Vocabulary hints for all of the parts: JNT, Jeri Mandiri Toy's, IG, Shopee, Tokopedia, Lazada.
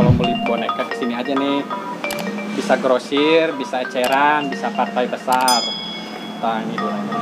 kalau beli boneka kesini aja nih. Bisa grosir, bisa eceran, bisa partai besar. Nah, ini bolanya.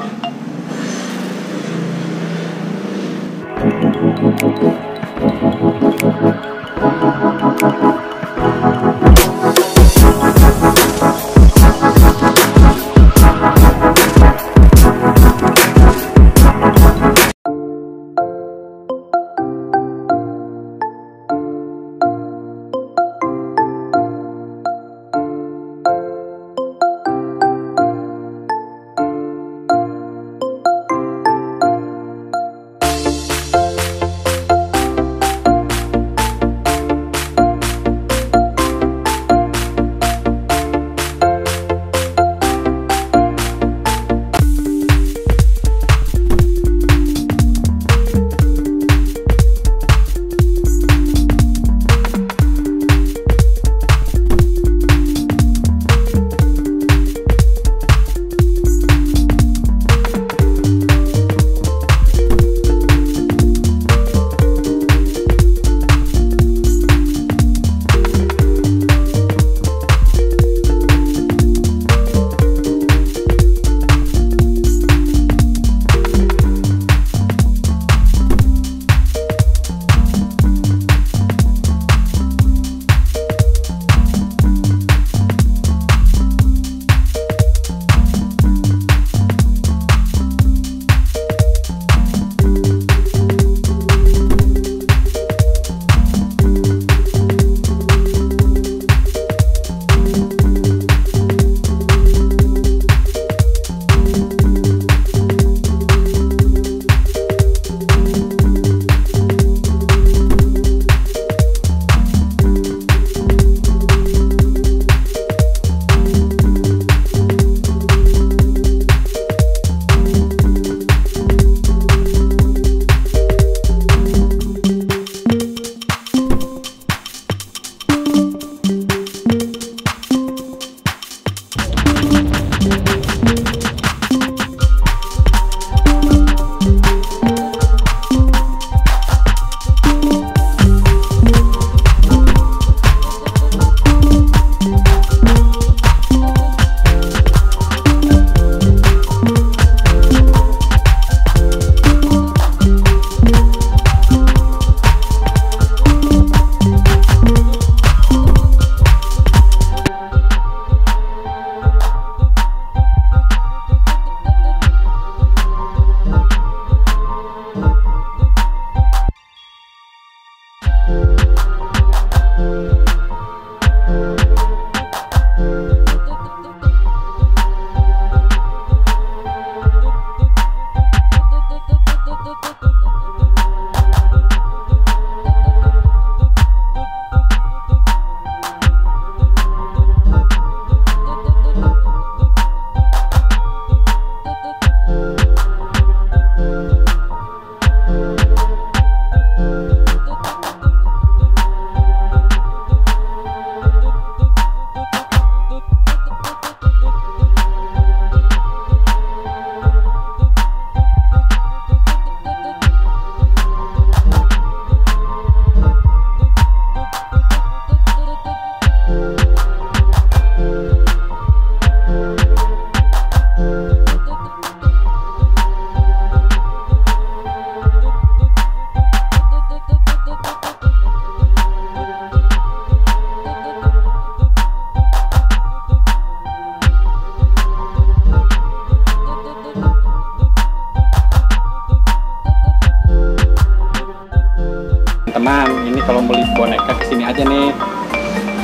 Ini kalau beli boneka kesini aja nih,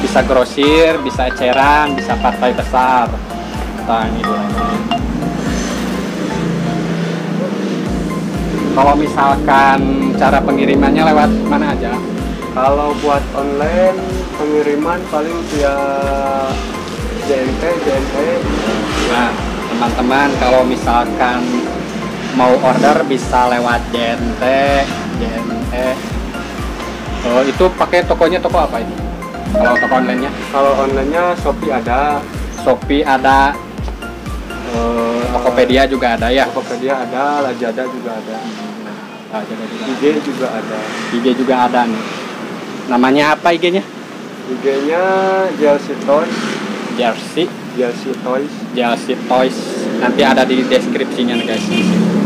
bisa grosir, bisa eceran, bisa partai besar. Nah, ini bolanya. Kalau misalkan cara pengirimannya lewat mana aja? Kalau buat online pengiriman paling via JNT. Nah, teman-teman kalau misalkan mau order bisa lewat JNT. Oh, itu pakai tokonya toko apa itu? Kalau toko online-nya? Kalau online-nya Shopee ada. Tokopedia juga ada ya? Tokopedia ada, Lazada juga ada. IG juga ada nih. Namanya apa IG-nya? IG-nya Jeri Toys. Jeri Toys. Jeri Toys. Nanti ada di deskripsinya guys.